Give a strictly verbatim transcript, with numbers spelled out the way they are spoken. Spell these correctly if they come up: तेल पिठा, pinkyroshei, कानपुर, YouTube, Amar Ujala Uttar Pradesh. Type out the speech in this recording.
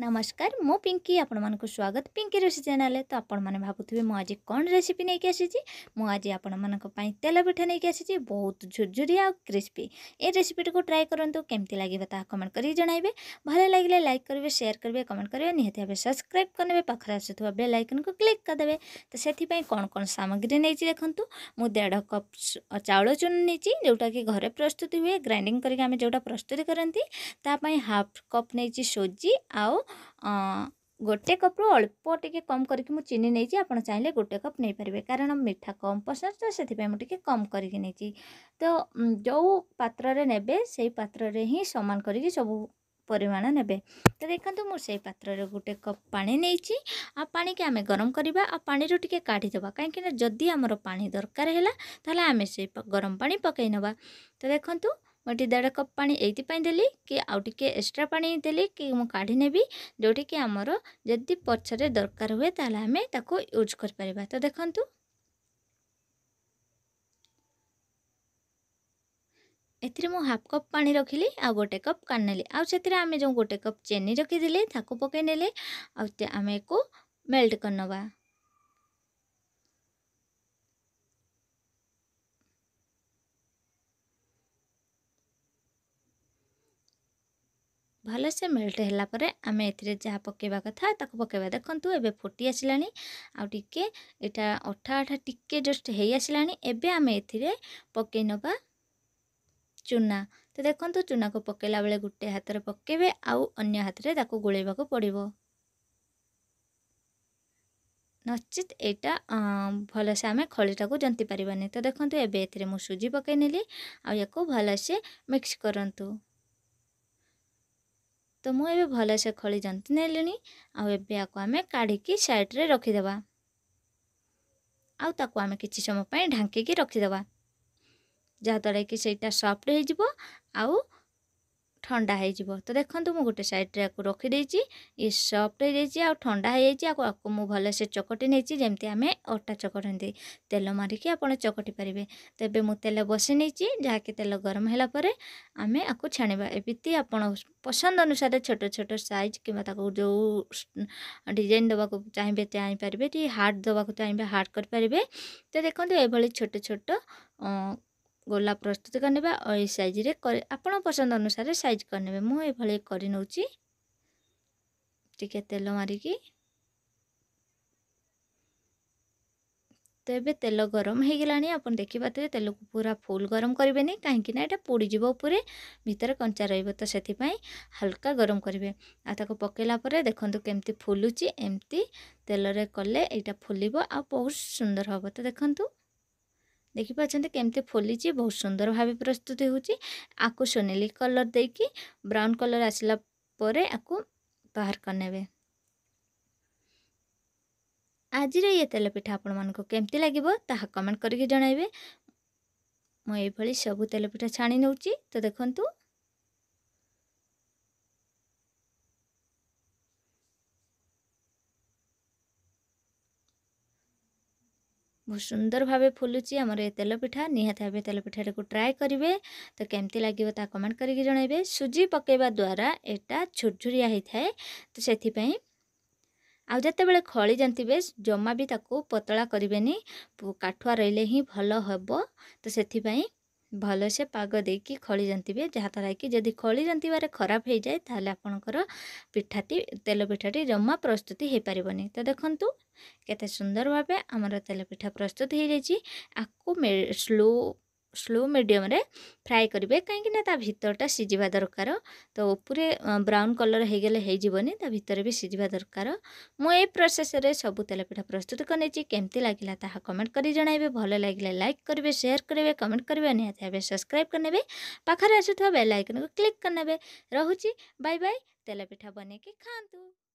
नमस्कार मो पिंकी आपण मानक स्वागत पिंकी रोषे चैनल। तो आपण मैंने भावुवे मुझे आज कौन रेसीपी नहीं आसी मुझे आपण मानी तेल पिठा नहीं आसी बहुत झुरझुरी आ क्रिस्पी। ए रेसीपीटी को ट्राए करूँ केमती लगे कमेंट कर जनाइबे। भले लगे लाइक करेंगे शेयर करेंगे कमेंट करेंगे निहत भाव सब्सक्राइब करने पाखे आसूबा बेल आइकन को क्लिक करदे। तो से कौन कौन सामग्री नहीं देखूँ मुझ डेढ़ कप चाउल चून नहीं जोटा कि घर प्रस्तुत हुए ग्राइंडिंग करके जोटा प्रस्तुत करती तापाई हाफ कप नहीं सोजी आउ आ, गोटे कप्रु अल्प टे कम करके मुझे चीनी नहीं आप चाहिए गोटे कप नहीं पारे कारण मिठा कम पसंद तो से कम करके नहीं। तो जो पात्र ने से पात्र ही सामान करके सब परिमाण नेबे। तो देखो मुझे पात्र गोटे कप पानी नहीं पानी के आम गरम करवा पानी टी काढ़ीदेव कहीं जदि आमर पानी दरकार है ताला आम से गरम पानी पकई नवा। तो देखो मुझे देढ़ कप पानी ये देली कि आउटे एक्सट्रा पानी देली कि काढ़ी नेबी जोटी कि आमर जदि पछरे दरकार हुए ताला हमें ताको यूज कर पारिबा। तो देखंतु एथिरे मो हाफ कप पानी रखिली आ गोटे कप कानेली आ सेथिरे आमे जो गोटे कप चीनी रखी देली ताको पके नेले आ आमे एको मेल्ट करनवा। भल से मेल्ट होगापर आम ए जहाँ पकेवा कथा ताको पकेवा। देखंतु एबे फुटी आसलानी आउटे एटा अठा अठा टिके जस्ट हो आसलानी एबे आम ए पकई नवा चूना। तो देखंतु चूना को पकेला बेले गोटे हाथ रे पकेबे आउ अन्य हाथ रे ताको गोलेबा को पड़िबो नचित एटा भल से आम खलीटा को जंती पारिबानी। तो देखंतु एबे एथिरे मु सुजी पकई नेली आ याको भल से मिक्स करंतु। तो मुझे भल से खली जंती नेली आमें काढ़ी साइड्रे रखीदेवा आउ आम कि समय ढांकी रखीदेवा जहाँद्वारा कि सहीटा सफ्ट हो आउ ठंडा हो। तो देखो मुझे गोटे साइड्रे रखीदे ये सफ्ट हो ठंडा हो मुझे भल से चकटी नहीं आम अटा चकटती तेल मारिकी आप चकटी पारे। तो ये मुझे तेल बसई नहीं जहाँकि तेल गरम होगापर आम आपको छाणवा एमती आप पसंद अनुसार छोट छोट साइज कि जो डिजाइन देवा चाहिए चाहपारे कि हार्ट देवा चाहिए हार्ट करें। तो देखो ये छोट छोट गोला प्रस्तुत करने और साइज रे आप पसंद अनुसार साइज करने मुझे करनौची टी तेल मारिकी। तो ये तेल गरम हो गलानी आप देखिए तेल को पूरा फुल गरम करें कहीं ना यहाँ पोड़ उपरे भर कंचा रही। तो से हल्का गरम करेंगे आगे पकड़ापर देखूँ केमती फुलुची एमती तेल कले यहाँ फुल बहुत सुंदर हम। तो देखूँ देखिपे केमती फुली बहुत सुंदर भाव प्रस्तुत हो सोनेली कलर देकी ब्राउन कलर आसला परे आपको बाहर करने। आज ये तेल पिठा आपण मानक केमती लगे ताहा कमेंट करके जनाइबे। मुझे सब तेल पिठा छाणी नौ। तो देखंतु बहुत सुंदर भावे फुलुची आमर ये तेल पिठा निहाती भावे तेल पिठारे को ट्राए करेंगे। तो केमती लगे ता कमेंट करके जनाइबे। सुजी पकेवा द्वारा एटा झुरझुरिया होता है। तो से आते खली जंतीबे जमा भी ताको पतला करेनि काठुआ रहिले ही भल हेब। तो से भल से पाग देकी खली जंतीबे जहाँद्वारा कि जदि खली जंतीबार खराब हो जाए ताहले आपनकर पिठाटी तेल पिठाटी जमा प्रस्तुति हो पारिबनी। तो देखंतु केते सुंदर भावे आमर तेल पिठा प्रस्तुत हो जाए। आपको स्लो स्लो मीडियम रे फ्राए करेंगे कहीं ता भीतरटा सीझा दरकार। तो पूरे ब्राउन कलर होगले होनी ता भीतर भी सीझा दरकार। मु ए प्रोसेस रे सब तेल पिठा प्रस्तुत करने केमती लगे ताहा कमेंट कर जनाइबे। भल लगे लाइक करेंगे शेयर करेंगे कमेंट करेंगे निहाती भावे सब्सक्राइब करने पाखे आसूबा बेल आइकन को क्लिक करने। रोचे बाय बाय तेल पिठा बन के खातु।